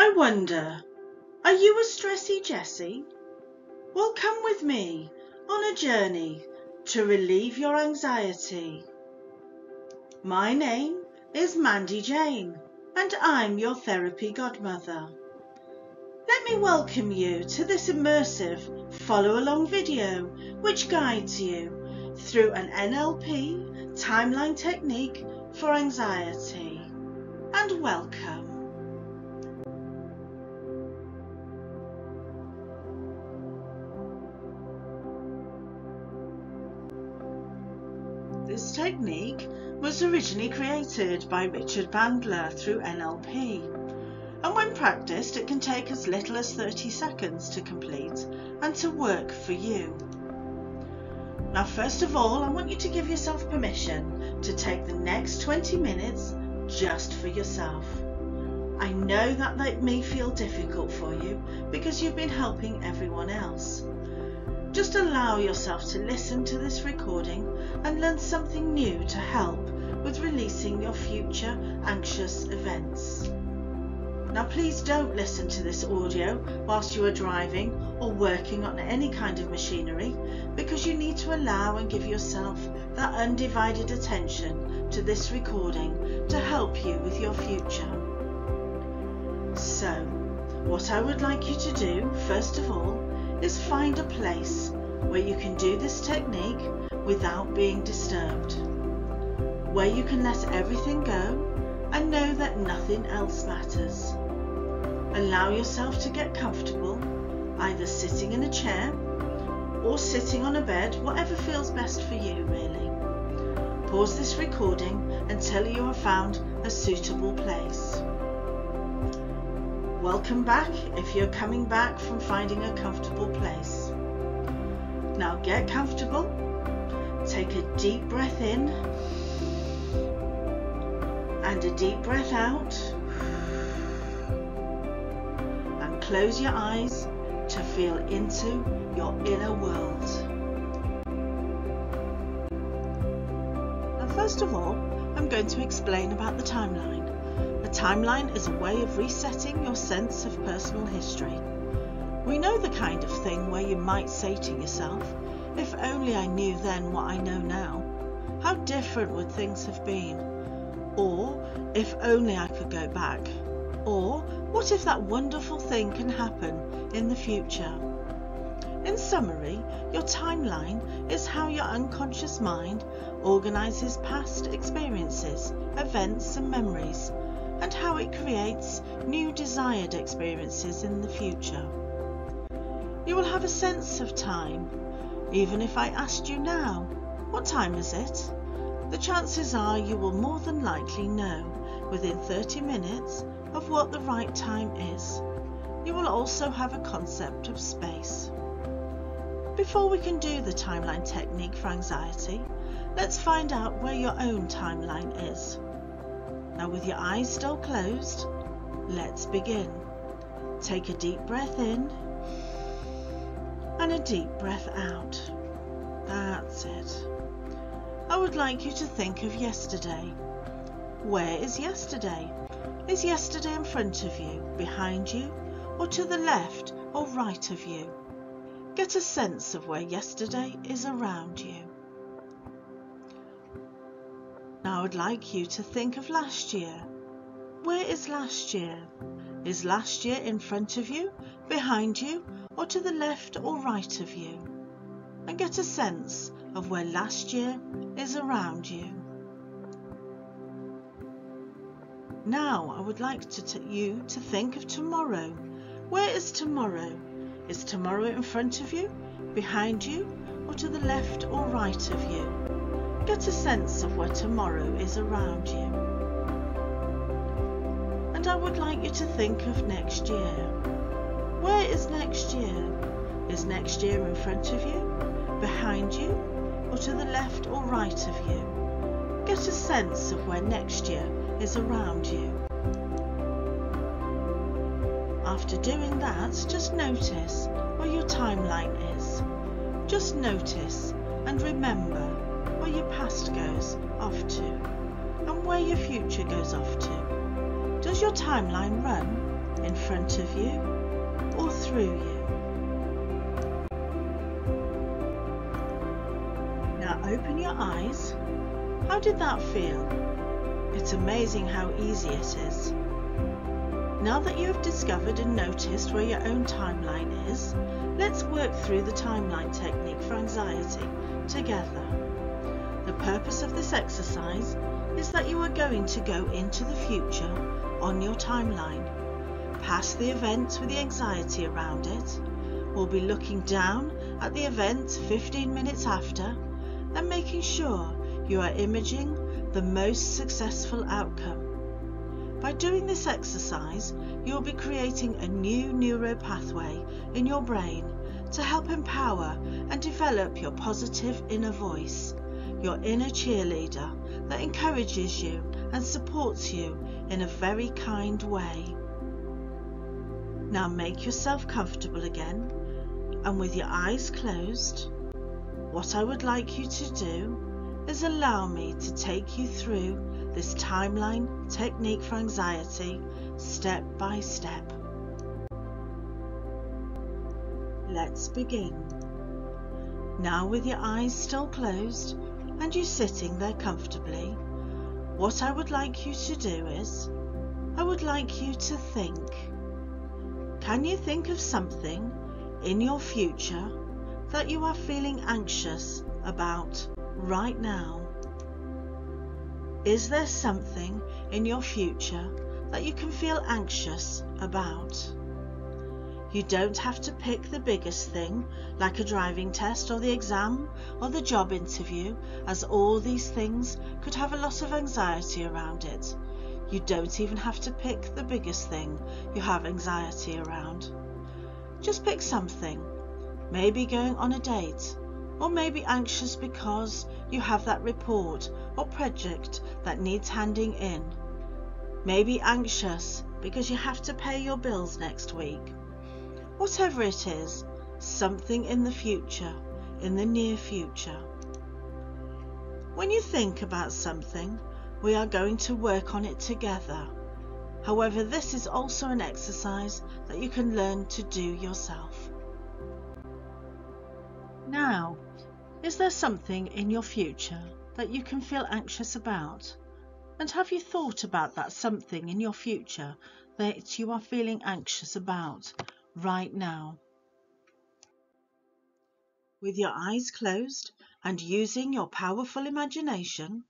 I wonder, are you a stressy Jessie? Well, come with me on a journey to relieve your anxiety. My name is Mandy Jane and I'm your therapy godmother. Let me welcome you to this immersive follow-along video which guides you through an NLP timeline technique for anxiety. And welcome. This technique was originally created by Richard Bandler through NLP, and when practiced it can take as little as 30 seconds to complete and to work for you. Now first of all, I want you to give yourself permission to take the next 20 minutes just for yourself. I know that may feel difficult for you because you've been helping everyone else. Just allow yourself to listen to this recording and learn something new to help with releasing your future anxious events. Now please don't listen to this audio whilst you are driving or working on any kind of machinery, because you need to allow and give yourself that undivided attention to this recording to help you with your future. So, what I would like you to do first of all is find a place where you can do this technique without being disturbed, where you can let everything go and know that nothing else matters. Allow yourself to get comfortable, either sitting in a chair or sitting on a bed, whatever feels best for you really. Pause this recording until you have found a suitable place. Welcome back if you're coming back from finding a comfortable place. Now get comfortable, take a deep breath in and a deep breath out, and close your eyes to feel into your inner world. Now first of all, I'm going to explain about the timeline. A timeline is a way of resetting your sense of personal history. We know the kind of thing where you might say to yourself, if only I knew then what I know now, how different would things have been? Or, if only I could go back? Or, what if that wonderful thing can happen in the future? In summary, your timeline is how your unconscious mind organises past experiences, events and memories, and how it creates new desired experiences in the future. You will have a sense of time. Even if I asked you now, what time is it? The chances are you will more than likely know within 30 minutes of what the right time is. You will also have a concept of space. Before we can do the timeline technique for anxiety, let's find out where your own timeline is. Now with your eyes still closed, let's begin. Take a deep breath in and a deep breath out. That's it. I would like you to think of yesterday. Where is yesterday? Is yesterday in front of you, behind you, or to the left or right of you? Get a sense of where yesterday is around you. Now I would like you to think of last year. Where is last year? Is last year in front of you, behind you, or to the left or right of you? And get a sense of where last year is around you. Now I would like you to think of tomorrow. Where is tomorrow? Is tomorrow in front of you, behind you, or to the left or right of you? Get a sense of where tomorrow is around you. And I would like you to think of next year. Where is next year? Is next year in front of you, behind you, or to the left or right of you? Get a sense of where next year is around you. After doing that, just notice where your timeline is. Just notice and remember where your past goes off to and where your future goes off to. Does your timeline run in front of you or through you. Now open your eyes. How did that feel? It's amazing how easy it is. Now that you have discovered and noticed where your own timeline is, let's work through the timeline technique for anxiety together. The purpose of this exercise is that you are going to go into the future on your timeline, past the events with the anxiety around it. We'll be looking down at the event 15 minutes after and making sure you are imaging the most successful outcome. By doing this exercise, you'll be creating a new neuropathway in your brain to help empower and develop your positive inner voice, your inner cheerleader that encourages you and supports you in a very kind way. Now make yourself comfortable again, and with your eyes closed, what I would like you to do is allow me to take you through this timeline technique for anxiety step by step. Let's begin. Now with your eyes still closed and you sitting there comfortably, what I would like you to do is, I would like you to think. Can you think of something in your future that you are feeling anxious about right now? Is there something in your future that you can feel anxious about? You don't have to pick the biggest thing, like a driving test or the exam or the job interview, as all these things could have a lot of anxiety around it. You don't even have to pick the biggest thing you have anxiety around. Just pick something, maybe going on a date, or maybe anxious because you have that report or project that needs handing in. Maybe anxious because you have to pay your bills next week. Whatever it is, something in the future, in the near future. When you think about something, we are going to work on it together. However, this is also an exercise that you can learn to do yourself. Now, is there something in your future that you can feel anxious about? And have you thought about that something in your future that you are feeling anxious about right now? With your eyes closed and using your powerful imagination,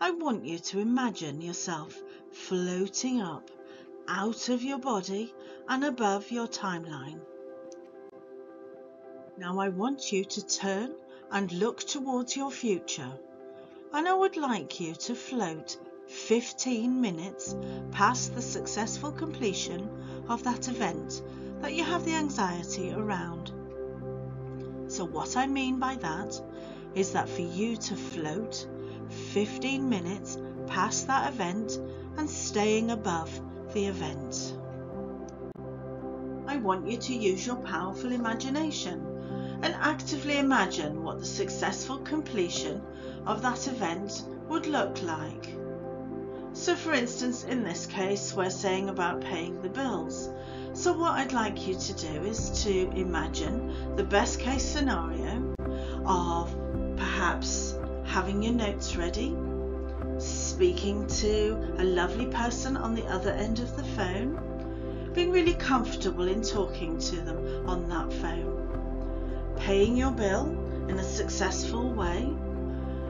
I want you to imagine yourself floating up, out of your body and above your timeline. Now I want you to turn and look towards your future, and I would like you to float 15 minutes past the successful completion of that event that you have the anxiety around. So what I mean by that is that for you to float 15 minutes past that event and staying above the event, I want you to use your powerful imagination and actively imagine what the successful completion of that event would look like. So for instance, in this case, we're saying about paying the bills. So what I'd like you to do is to imagine the best case scenario of perhaps having your notes ready, speaking to a lovely person on the other end of the phone, being really comfortable in talking to them on that phone, paying your bill in a successful way,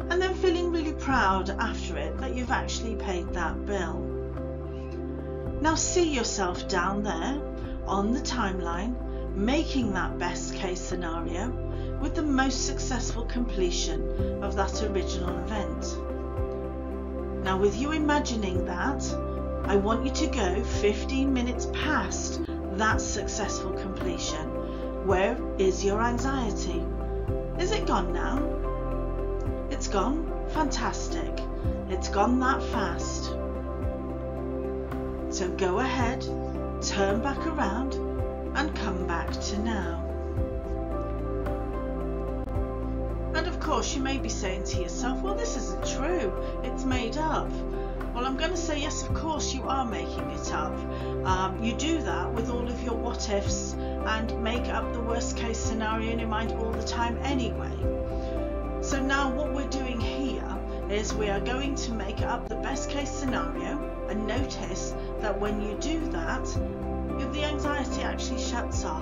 and then feeling really proud after it that you've actually paid that bill. Now see yourself down there on the timeline making that best case scenario with the most successful completion of that original event. Now with you imagining that, I want you to go 15 minutes past that successful completion. Where is your anxiety? Is it gone now? It's gone? Fantastic. It's gone that fast. So go ahead, turn back around and come back to now. And of course you may be saying to yourself, well, this isn't true, it's made up. Well, I'm going to say yes, of course you are making it up. You do that with all of your what ifs and make up the worst case scenario in your mind all the time anyway. So now what we're doing here is we are going to make up the best case scenario, and notice that when you do that, the anxiety actually shuts off.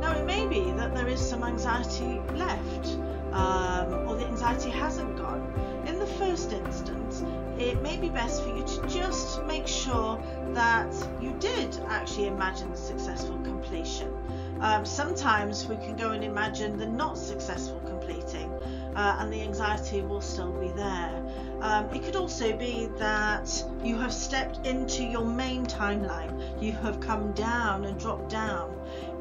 Now it may be that there is some anxiety left, or the anxiety hasn't gone. In the first instance, it may be best for you to just make sure that you did actually imagine the successful completion. Sometimes we can go and imagine the not successful completing, and the anxiety will still be there. It could also be that you have stepped into your main timeline. You have come down and dropped down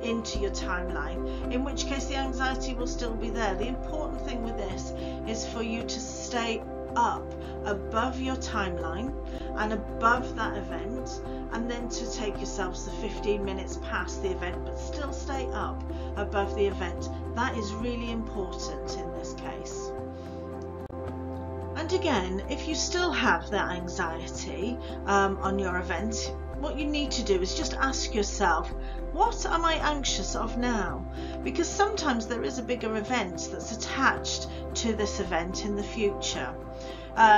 into your timeline, in which case the anxiety will still be there. The important thing with this is for you to stay up above your timeline and above that event, and then to take yourselves the 15 minutes past the event, but still stay up above the event. That is really important in this case. And again, if you still have that anxiety on your event, what you need to do is just ask yourself, what am I anxious of now? Because sometimes there is a bigger event that's attached to this event in the future.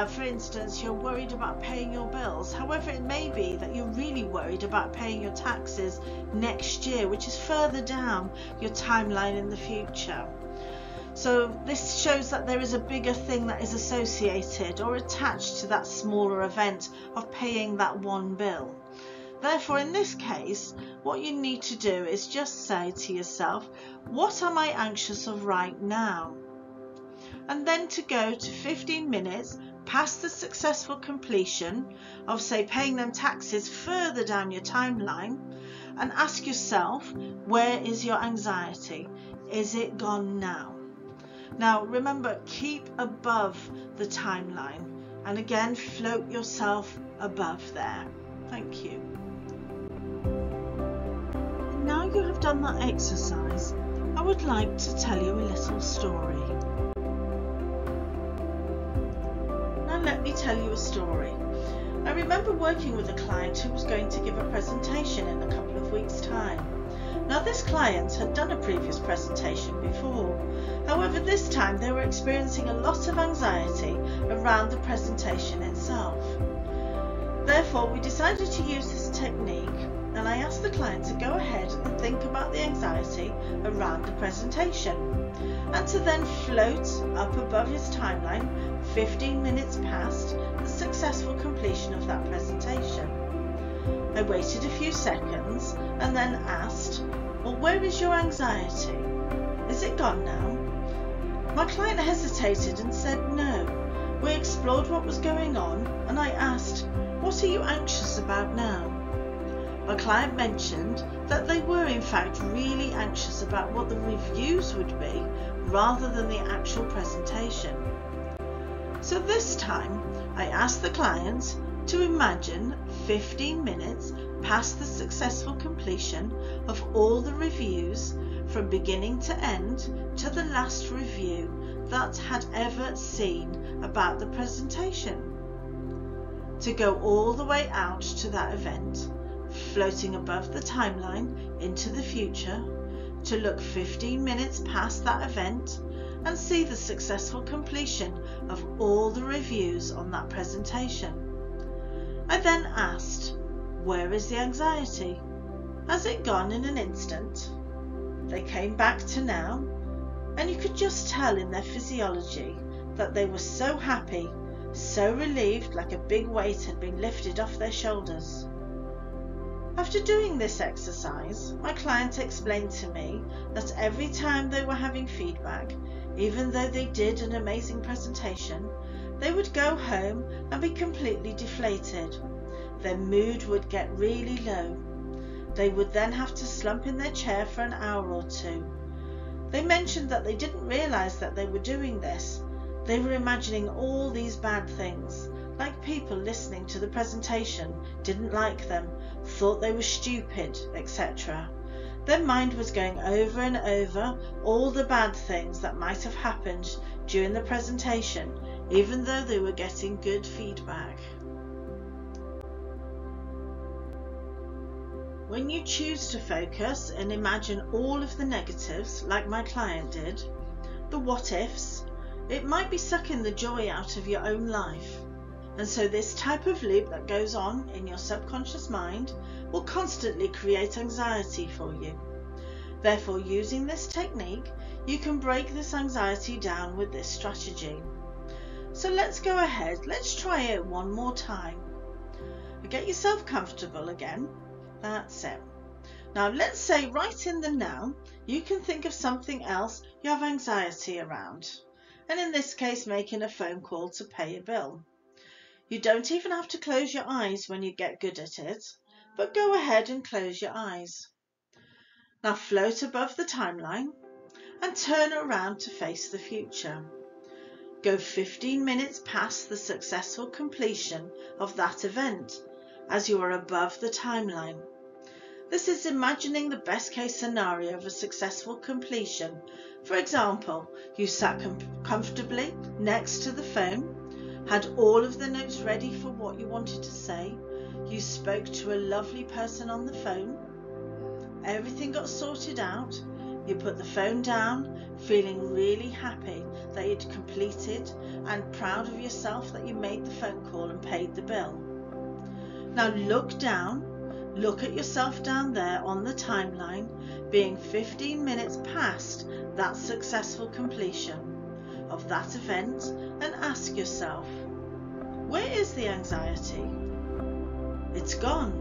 For instance, you're worried about paying your bills. However, it may be that you're really worried about paying your taxes next year, which is further down your timeline in the future. So this shows that there is a bigger thing that is associated or attached to that smaller event of paying that one bill. Therefore, in this case, what you need to do is just say to yourself, what am I anxious of right now? And then to go to 15 minutes past the successful completion of, say, paying them taxes further down your timeline, and ask yourself, where is your anxiety? Is it gone now? Now remember, keep above the timeline, and again, float yourself above there. Thank you. Now you have done that exercise, I would like to tell you a little story. Now let me tell you a story. I remember working with a client who was going to give a presentation in a couple of weeks' time. Now this client had done a previous presentation before, however this time they were experiencing a lot of anxiety around the presentation itself. Therefore we decided to use this technique, and I asked the client to go ahead and think about the anxiety around the presentation, and to then float up above his timeline 15 minutes past the successful completion of that presentation. I waited a few seconds and then asked, well, where is your anxiety? Is it gone now? My client hesitated and said no. We explored what was going on, and I asked, what are you anxious about now? My client mentioned that they were in fact really anxious about what the reviews would be rather than the actual presentation. So this time I asked the client to imagine 15 minutes past the successful completion of all the reviews from beginning to end to the last review that had ever seen about the presentation. To go all the way out to that event, floating above the timeline into the future, to look 15 minutes past that event and see the successful completion of all the reviews on that presentation. I then asked, where is the anxiety? Has it gone in an instant? They came back to now, and you could just tell in their physiology that they were so happy, so relieved, like a big weight had been lifted off their shoulders. After doing this exercise, my client explained to me that every time they were having feedback, even though they did an amazing presentation, they would go home and be completely deflated. Their mood would get really low. They would then have to slump in their chair for an hour or two. They mentioned that they didn't realise that they were doing this. They were imagining all these bad things, like people listening to the presentation didn't like them, thought they were stupid, etc. Their mind was going over and over all the bad things that might have happened during the presentation, even though they were getting good feedback. When you choose to focus and imagine all of the negatives, like my client did, the what-ifs, it might be sucking the joy out of your own life. And so this type of loop that goes on in your subconscious mind will constantly create anxiety for you. Therefore, using this technique, you can break this anxiety down with this strategy. So let's go ahead, let's try it one more time. Get yourself comfortable again. That's it. Now let's say right in the now, you can think of something else you have anxiety around. And in this case, making a phone call to pay a bill. You don't even have to close your eyes when you get good at it, but go ahead and close your eyes. Now float above the timeline and turn around to face the future. Go 15 minutes past the successful completion of that event as you are above the timeline. This is imagining the best case scenario of a successful completion. For example, you sat comfortably next to the phone, had all of the notes ready for what you wanted to say, you spoke to a lovely person on the phone, everything got sorted out, you put the phone down, feeling really happy that you'd completed and proud of yourself that you made the phone call and paid the bill. Now look down, look at yourself down there on the timeline, being 15 minutes past that successful completion of that event, and ask yourself, where is the anxiety? It's gone.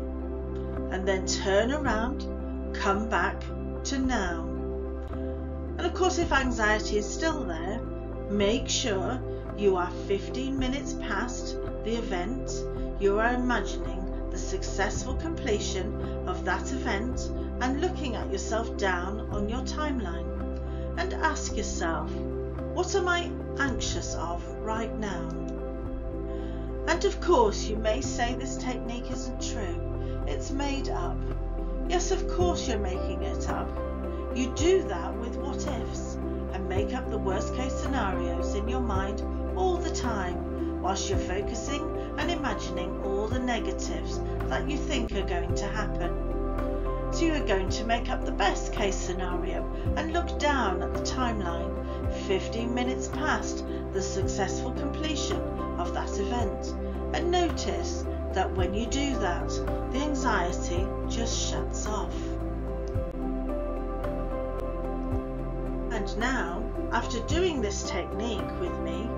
And then turn around, come back to now. And of course, if anxiety is still there, make sure you are 15 minutes past the event, you are imagining the successful completion of that event and looking at yourself down on your timeline, and ask yourself, what am I anxious of right now? And of course, you may say this technique isn't true, it's made up. Yes, of course you're making it up. You do that with what-ifs and make up the worst-case scenarios in your mind all the time, whilst you're focusing and imagining all the negatives that you think are going to happen. So you're going to make up the best-case scenario and look down at the timeline, 15 minutes past the successful completion of that event, and notice that when you do that, the anxiety just shuts off. And now, after doing this technique with me,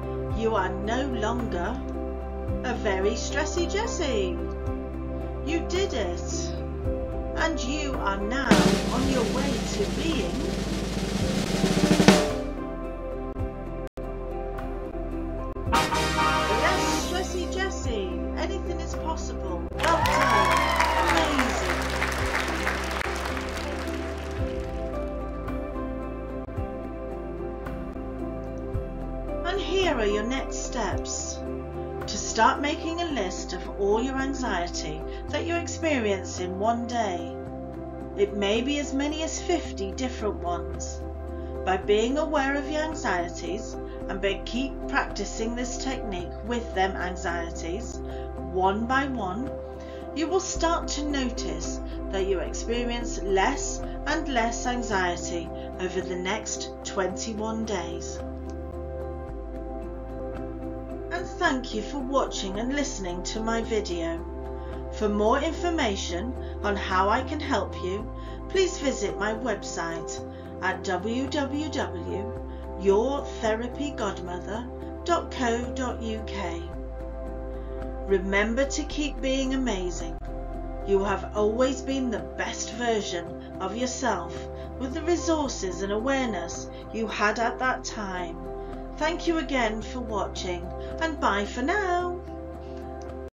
you are no longer a very stressy Jessie. You did it, and you are now on your way to being Start making a list of all your anxiety that you experience in one day. It may be as many as 50 different ones. By being aware of your anxieties and keep practicing this technique with them anxieties, one by one, you will start to notice that you experience less and less anxiety over the next 21 days. And thank you for watching and listening to my video. For more information on how I can help you, please visit my website at www.yourtherapygodmother.co.uk. Remember to keep being amazing. You have always been the best version of yourself with the resources and awareness you had at that time. Thank you again for watching, and bye for now.